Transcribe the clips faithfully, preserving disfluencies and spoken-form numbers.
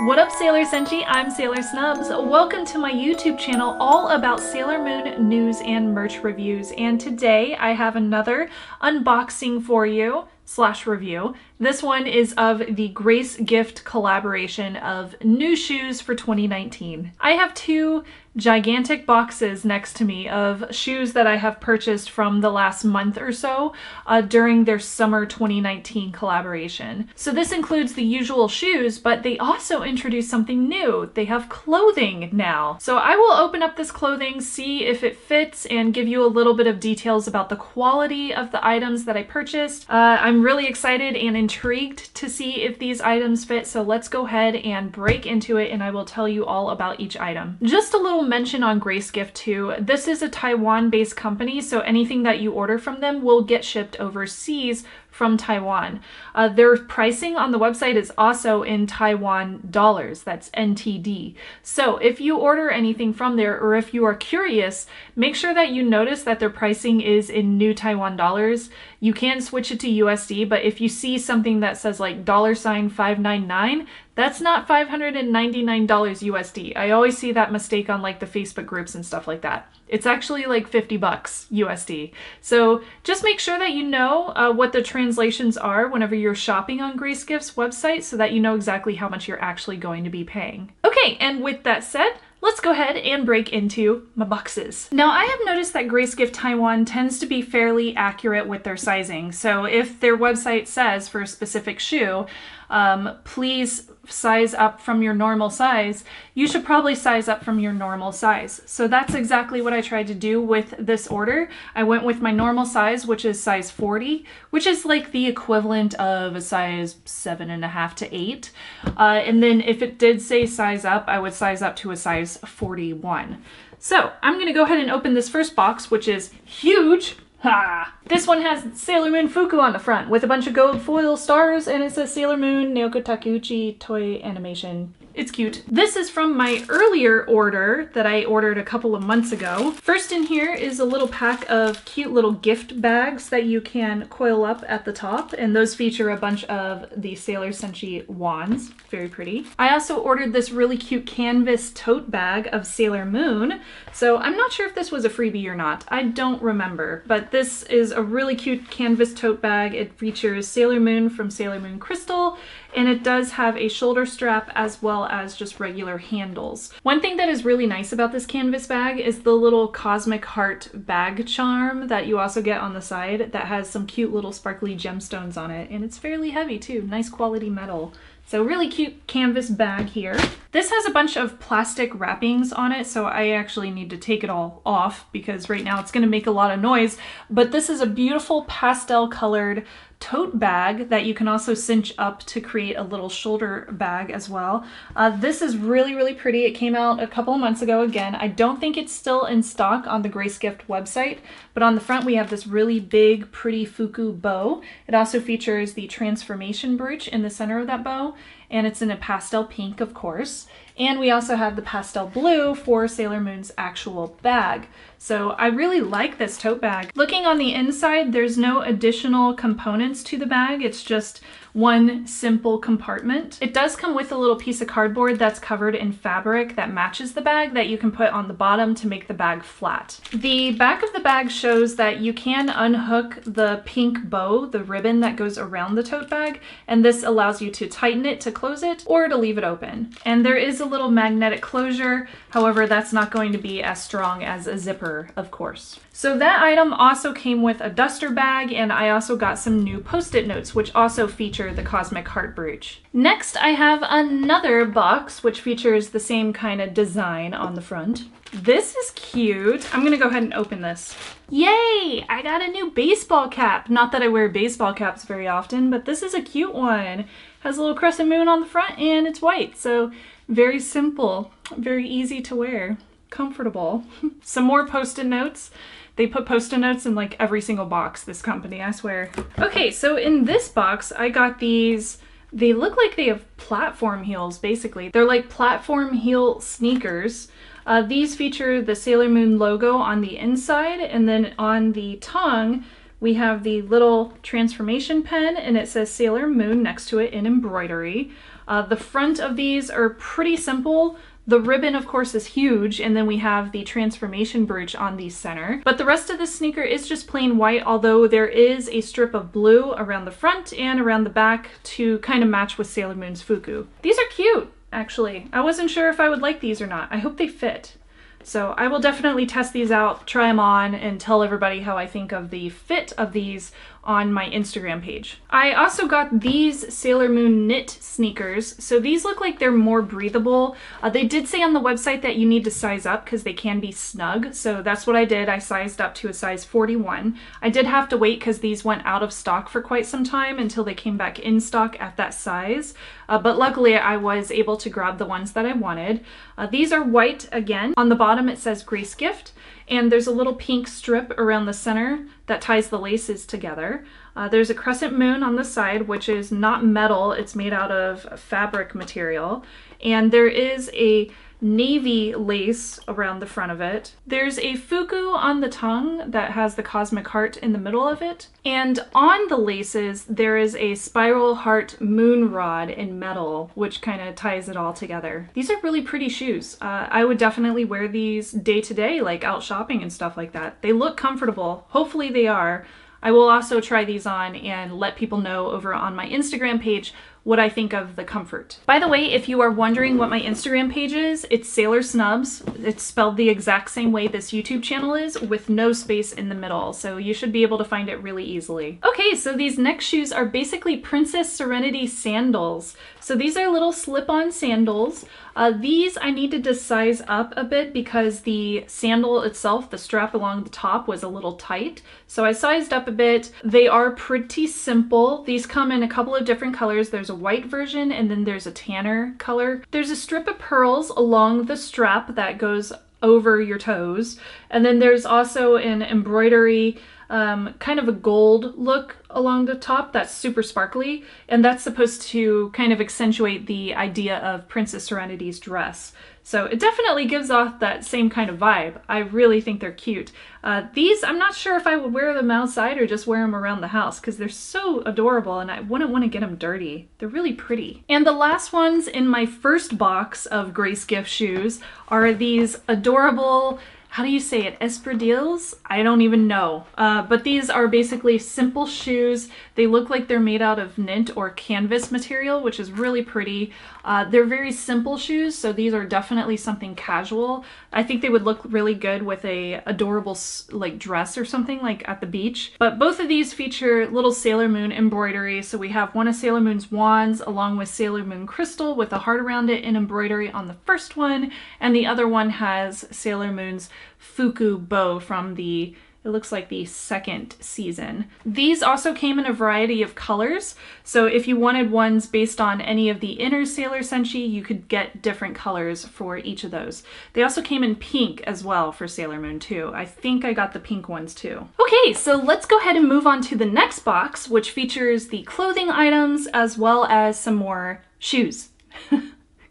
What up, Sailor Senshi? I'm Sailor Snubs. Welcome to my YouTube channel all about Sailor Moon news and merch reviews, and today I have another unboxing for you slash review. This one is of the Grace Gift collaboration of new shoes for twenty nineteen. I have two gigantic boxes next to me of shoes that I have purchased from the last month or so uh, during their summer twenty nineteen collaboration. So this includes the usual shoes, but they also introduced something new. They have clothing now. So I will open up this clothing, see if it fits, and give you a little bit of details about the quality of the items that I purchased. Uh, I'm really excited and intrigued to see if these items fit, so let's go ahead and break into it and I will tell you all about each item. Just a little mention on Grace Gift too. This is a Taiwan-based company, so anything that you order from them will get shipped overseas from Taiwan. Uh, their pricing on the website is also in Taiwan dollars, that's N T D. So if you order anything from there, or if you are curious, make sure that you notice that their pricing is in new Taiwan dollars. You can switch it to U S D, but if you see something that says like dollar sign five ninety-nine, that's not five hundred ninety-nine dollars U S D. I always see that mistake on like the Facebook groups and stuff like that. It's actually like fifty bucks U S D. So just make sure that you know uh, what the translations are whenever you're shopping on Grace Gift's website so that you know exactly how much you're actually going to be paying. Okay, and with that said, let's go ahead and break into my boxes. Now, I have noticed that Grace Gift Taiwan tends to be fairly accurate with their sizing. So if their website says for a specific shoe, um, please size up from your normal size, you should probably size up from your normal size. So that's exactly what I tried to do with this order. I went with my normal size, which is size forty, which is like the equivalent of a size seven and a half to eight. Uh, and then if it did say size up, I would size up to a size forty-one. So I'm going to go ahead and open this first box, which is huge. Ha! This one has Sailor Moon Fuku on the front with a bunch of gold foil stars, and it says Sailor Moon Naoko Takeuchi Toy Animation. It's cute. This is from my earlier order that I ordered a couple of months ago. First in here is a little pack of cute little gift bags that you can coil up at the top, and those feature a bunch of the Sailor Senshi wands. Very pretty. I also ordered this really cute canvas tote bag of Sailor Moon, so I'm not sure if this was a freebie or not. I don't remember, but this is a really cute canvas tote bag. It features Sailor Moon from Sailor Moon Crystal, and it does have a shoulder strap as well as just regular handles. One thing that is really nice about this canvas bag is the little Cosmic Heart bag charm that you also get on the side that has some cute little sparkly gemstones on it, and it's fairly heavy too. Nice quality metal. So really cute canvas bag here. This has a bunch of plastic wrappings on it, so I actually need to take it all off because right now it's gonna make a lot of noise, but this is a beautiful pastel colored tote bag that you can also cinch up to create a little shoulder bag as well. Uh, this is really, really pretty. It came out a couple of months ago again. I don't think it's still in stock on the Grace Gift website, but on the front we have this really big, pretty Fuku bow. It also features the transformation brooch in the center of that bow, and it's in a pastel pink, of course. And we also have the pastel blue for Sailor Moon's actual bag. So I really like this tote bag. Looking on the inside, there's no additional components to the bag. It's just one simple compartment. It does come with a little piece of cardboard that's covered in fabric that matches the bag that you can put on the bottom to make the bag flat. The back of the bag shows that you can unhook the pink bow, the ribbon that goes around the tote bag, and this allows you to tighten it to close it or to leave it open. And there is a little magnetic closure. However, that's not going to be as strong as a zipper, of course. So that item also came with a duster bag, and I also got some new post-it notes, which also feature the Cosmic Heart brooch. Next, I have another box, which features the same kind of design on the front. This is cute. I'm gonna go ahead and open this. Yay! I got a new baseball cap. Not that I wear baseball caps very often, but this is a cute one. It has a little crescent moon on the front, and it's white, so very simple, very easy to wear, comfortable. Some more post-it notes. They put post-it notes in like every single box, this company, I swear. Okay, so in this box, I got these. They look like they have platform heels, basically. They're like platform heel sneakers. Uh, these feature the Sailor Moon logo on the inside, and then on the tongue We have the little transformation pen, and it says Sailor Moon next to it in embroidery. Uh, the front of these are pretty simple. The ribbon, of course, is huge, and then we have the transformation brooch on the center. But the rest of the sneaker is just plain white, although there is a strip of blue around the front and around the back to kind of match with Sailor Moon's Fuku. These are cute, actually. I wasn't sure if I would like these or not. I hope they fit. So I will definitely test these out, try them on, and tell everybody how I think of the fit of these on my Instagram page. I also got these Sailor Moon knit sneakers. So these look like they're more breathable. Uh, they did say on the website that you need to size up because they can be snug. So that's what I did. I sized up to a size forty-one. I did have to wait because these went out of stock for quite some time until they came back in stock at that size. Uh, but luckily I was able to grab the ones that I wanted. Uh, these are white again. On the bottom it says Grace Gift, and there's a little pink strip around the center that ties the laces together. Uh, there's a crescent moon on the side, which is not metal, it's made out of fabric material. And there is a navy lace around the front of it. There's a Fuku on the tongue that has the cosmic heart in the middle of it. And on the laces, there is a spiral heart moon rod in metal, which kind of ties it all together. These are really pretty shoes. Uh, I would definitely wear these day to day, like out shopping and stuff like that. They look comfortable. Hopefully they are. I will also try these on and let people know over on my Instagram page what I think of the comfort. By the way, if you are wondering what my Instagram page is, it's Sailor Snubs. It's spelled the exact same way this YouTube channel is, with no space in the middle, so you should be able to find it really easily. Okay, so these next shoes are basically Princess Serenity sandals. So these are little slip-on sandals. Uh, these I needed to size up a bit because the sandal itself, the strap along the top, was a little tight. So I sized up a bit. They are pretty simple. These come in a couple of different colors. There's a white version, and then there's a tanner color. There's a strip of pearls along the strap that goes over your toes, and then there's also an embroidery um, kind of a gold look along the top that's super sparkly, and that's supposed to kind of accentuate the idea of Princess Serenity's dress. So it definitely gives off that same kind of vibe. I really think they're cute. Uh, these, I'm not sure if I would wear them outside or just wear them around the house because they're so adorable and I wouldn't want to get them dirty. They're really pretty. And the last ones in my first box of Grace Gift shoes are these adorable, how do you say it, espadrilles? I don't even know. Uh, but these are basically simple shoes. They look like they're made out of knit or canvas material, which is really pretty. Uh, they're very simple shoes, so these are definitely something casual. I think they would look really good with a adorable like dress or something, like at the beach. But both of these feature little Sailor Moon embroidery. So we have one of Sailor Moon's wands along with Sailor Moon Crystal with a heart around it in embroidery on the first one, and the other one has Sailor Moon's Fuku bow from the, it looks like the second season. These also came in a variety of colors, so if you wanted ones based on any of the inner Sailor Senshi, you could get different colors for each of those. They also came in pink as well for Sailor Moon too. I think I got the pink ones too. Okay, so let's go ahead and move on to the next box, which features the clothing items as well as some more shoes.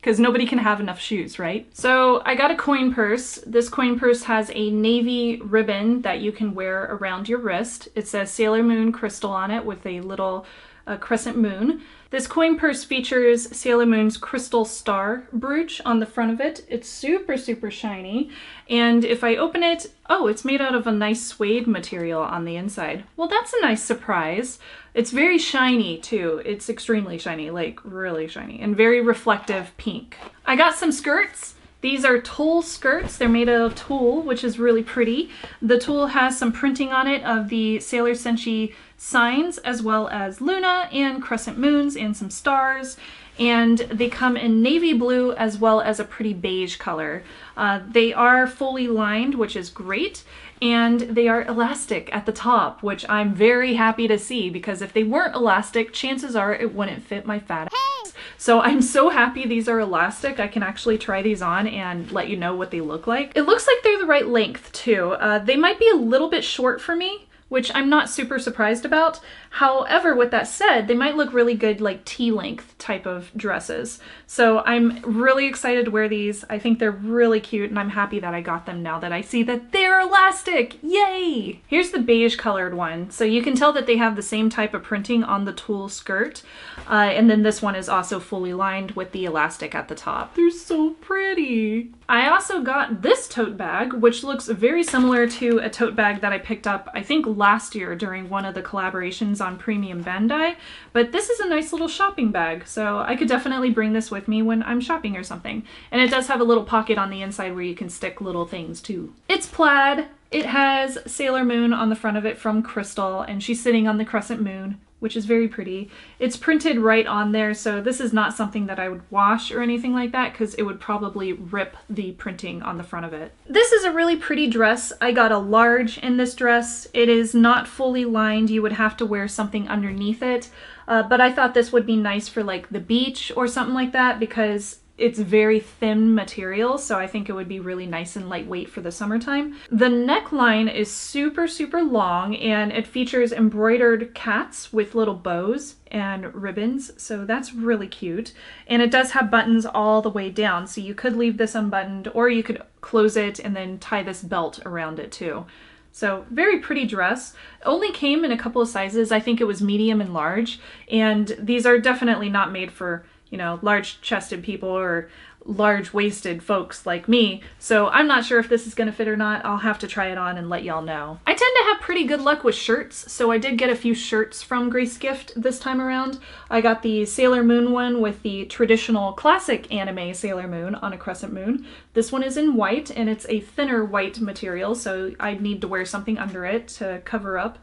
Because nobody can have enough shoes, right? So I got a coin purse. This coin purse has a navy ribbon that you can wear around your wrist. It says Sailor Moon Crystal on it with a little uh, crescent moon. This coin purse features Sailor Moon's Crystal Star brooch on the front of it. It's super, super shiny. And if I open it, oh, it's made out of a nice suede material on the inside. Well, that's a nice surprise. It's very shiny too. It's extremely shiny, like really shiny, and very reflective pink. I got some skirts. These are tulle skirts. They're made out of tulle, which is really pretty. The tulle has some printing on it of the Sailor Senshi signs, as well as Luna and crescent moons and some stars. And they come in navy blue as well as a pretty beige color. Uh, they are fully lined, which is great, and they are elastic at the top, which I'm very happy to see, because if they weren't elastic, chances are it wouldn't fit my fat ass. So I'm so happy these are elastic. I can actually try these on and let you know what they look like. It looks like they're the right length too. Uh, they might be a little bit short for me, which I'm not super surprised about. However, with that said, they might look really good like T-length type of dresses. So I'm really excited to wear these. I think they're really cute and I'm happy that I got them now that I see that they're elastic. Yay! Here's the beige colored one. So you can tell that they have the same type of printing on the tulle skirt. Uh, and then this one is also fully lined with the elastic at the top. They're so pretty. I also got this tote bag, which looks very similar to a tote bag that I picked up, I think last year during one of the collaborations on Premium Bandai, but this is a nice little shopping bag, so I could definitely bring this with me when I'm shopping or something. And it does have a little pocket on the inside where you can stick little things too. It's plaid. It has Sailor Moon on the front of it from Crystal, and she's sitting on the crescent moon, which is very pretty. It's printed right on there, so this is not something that I would wash or anything like that because it would probably rip the printing on the front of it. This is a really pretty dress. I got a large in this dress. It is not fully lined. You would have to wear something underneath it, uh, but I thought this would be nice for like the beach or something like that because it's very thin material, so I think it would be really nice and lightweight for the summertime. The neckline is super, super long, and it features embroidered cats with little bows and ribbons, so that's really cute. And it does have buttons all the way down, so you could leave this unbuttoned, or you could close it and then tie this belt around it too. So very pretty dress. Only came in a couple of sizes. I think it was medium and large, and these are definitely not made for, you know, large chested people or large waisted folks like me. So I'm not sure if this is gonna fit or not. I'll have to try it on and let y'all know. I tend to have pretty good luck with shirts, so I did get a few shirts from Grace Gift this time around. I got the Sailor Moon one with the traditional classic anime Sailor Moon on a crescent moon. This one is in white and it's a thinner white material, so I'd need to wear something under it to cover up.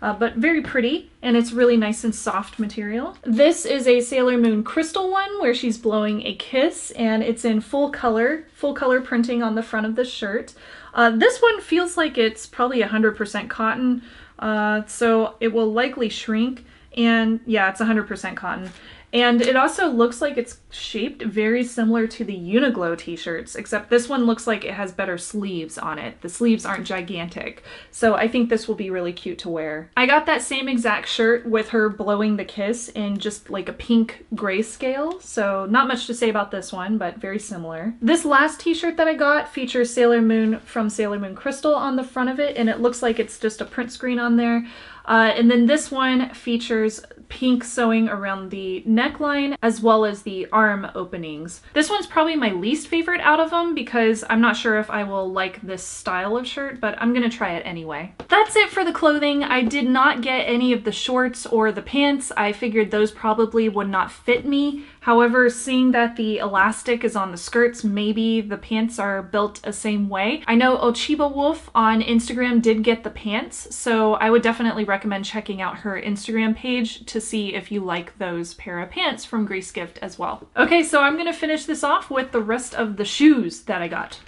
Uh, but very pretty, and it's really nice and soft material. This is a Sailor Moon Crystal one where she's blowing a kiss, and it's in full color, full color printing on the front of the shirt. Uh, this one feels like it's probably one hundred percent cotton, uh, so it will likely shrink, and yeah, it's one hundred percent cotton. And it also looks like it's shaped very similar to the Uniqlo t-shirts, except this one looks like it has better sleeves on it. The sleeves aren't gigantic, so I think this will be really cute to wear. I got that same exact shirt with her blowing the kiss in just like a pink grayscale, so not much to say about this one, but very similar. This last t-shirt that I got features Sailor Moon from Sailor Moon Crystal on the front of it, and it looks like it's just a print screen on there. Uh, and then this one features pink sewing around the neckline as well as the arm openings. This one's probably my least favorite out of them because I'm not sure if I will like this style of shirt, but I'm gonna try it anyway. That's it for the clothing. I did not get any of the shorts or the pants. I figured those probably would not fit me. However, seeing that the elastic is on the skirts, maybe the pants are built the same way. I know Ochiba Wolf on Instagram did get the pants, so I would definitely recommend checking out her Instagram page to see if you like those pair of pants from Grace Gift as well. Okay, so I'm gonna finish this off with the rest of the shoes that I got.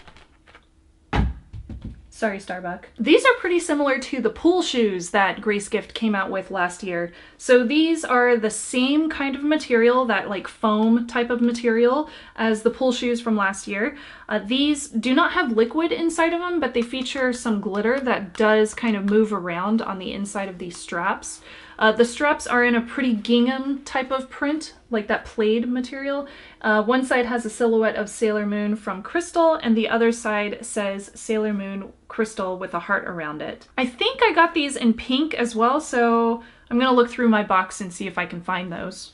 Sorry, Starbuck. These are pretty similar to the pool shoes that Grace Gift came out with last year. So these are the same kind of material, that like foam type of material, as the pool shoes from last year. Uh, these do not have liquid inside of them, but they feature some glitter that does kind of move around on the inside of these straps. Uh, the straps are in a pretty gingham type of print, like that plaid material. Uh, one side has a silhouette of Sailor Moon from Crystal, and the other side says Sailor Moon Crystal with a heart around it. I think I got these in pink as well, so I'm gonna look through my box and see if I can find those.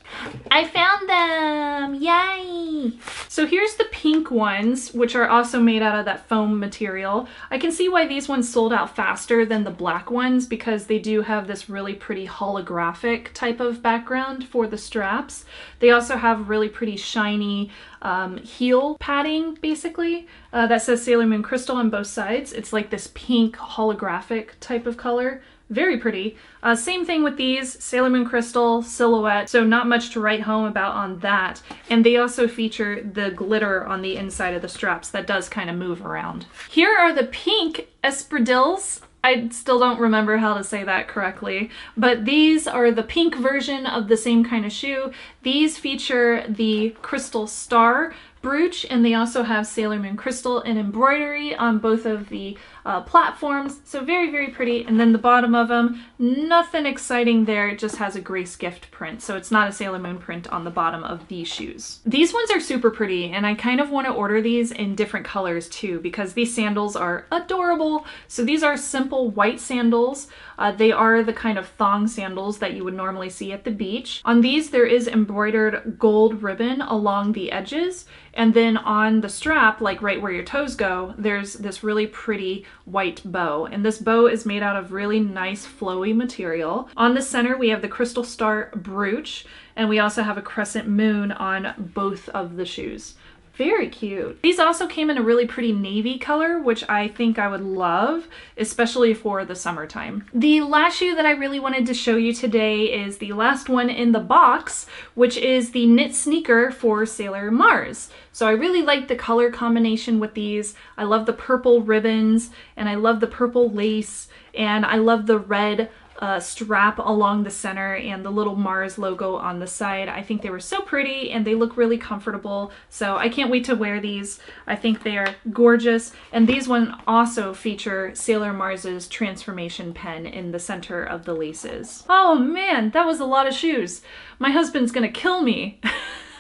I found them! Yay! So here's the pink ones, which are also made out of that foam material. I can see why these ones sold out faster than the black ones because they do have this really pretty holographic type of background for the straps. They also have really pretty shiny um, heel padding, basically, uh, that says Sailor Moon Crystal on both sides. It's like this pink holographic type of color. Very pretty. Uh, same thing with these, Sailor Moon Crystal, silhouette, so not much to write home about on that. And they also feature the glitter on the inside of the straps that does kind of move around. Here are the pink espadrilles. I still don't remember how to say that correctly, but these are the pink version of the same kind of shoe. These feature the Crystal Star brooch, and they also have Sailor Moon Crystal and embroidery on both of the uh, platforms. So very, very pretty. And then the bottom of them, nothing exciting there. It just has a Grace Gift print. So it's not a Sailor Moon print on the bottom of these shoes. These ones are super pretty, and I kind of want to order these in different colors too, because these sandals are adorable. So these are simple white sandals. Uh, they are the kind of thong sandals that you would normally see at the beach. On these, there is embroidered gold ribbon along the edges, and then on the strap, like right where your toes go, there's this really pretty white bow. And this bow is made out of really nice flowy material. On the center, we have the Crystal Star brooch, and we also have a crescent moon on both of the shoes. Very cute. These also came in a really pretty navy color, which I think I would love, especially for the summertime. The last shoe that I really wanted to show you today is the last one in the box, which is the knit sneaker for Sailor Mars. So I really like the color combination with these. I love the purple ribbons, and I love the purple lace, and I love the red Uh, strap along the center and the little Mars logo on the side. I think they were so pretty, and they look really comfortable, so I can't wait to wear these. I think they are gorgeous, and these ones also feature Sailor Mars's transformation pen in the center of the laces. Oh man, that was a lot of shoes. My husband's gonna kill me.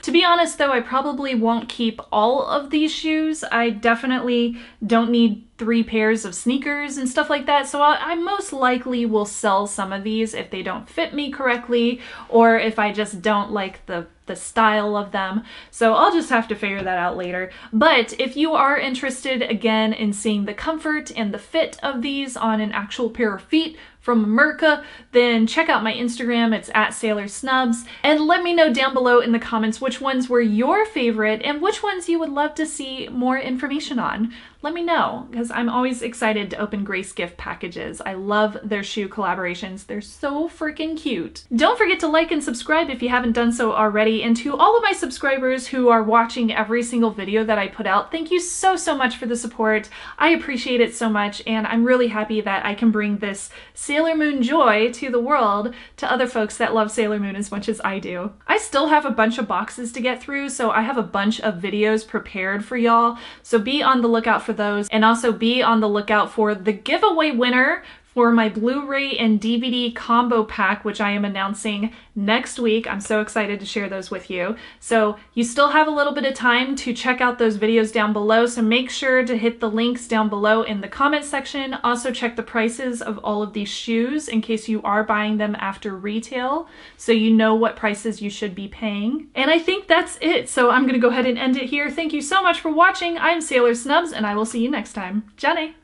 To be honest though, I probably won't keep all of these shoes. I definitely don't need three pairs of sneakers and stuff like that, so I'll, I most likely will sell some of these if they don't fit me correctly, or if I just don't like the the style of them. So I'll just have to figure that out later. But if you are interested again in seeing the comfort and the fit of these on an actual pair of feet from America, then check out my Instagram. It's at Sailor Snubs, and let me know down below in the comments which ones were your favorite and which ones you would love to see more information on. Let me know, because I'm always excited to open Grace Gift packages. I love their shoe collaborations. They're so freaking cute. Don't forget to like and subscribe if you haven't done so already. And to all of my subscribers who are watching every single video that I put out, thank you so, so much for the support. I appreciate it so much, and I'm really happy that I can bring this Sailor Moon joy to the world to other folks that love Sailor Moon as much as I do. I still have a bunch of boxes to get through, so I have a bunch of videos prepared for y'all, so be on the lookout for those, and also be on the lookout for the giveaway winner for my Blu-ray and D V D combo pack, which I am announcing next week. I'm so excited to share those with you. So you still have a little bit of time to check out those videos down below, so make sure to hit the links down below in the comment section. Also check the prices of all of these shoes in case you are buying them after retail, so you know what prices you should be paying. And I think that's it, so I'm gonna go ahead and end it here. Thank you so much for watching. I'm Sailor Snubs, and I will see you next time. Jane!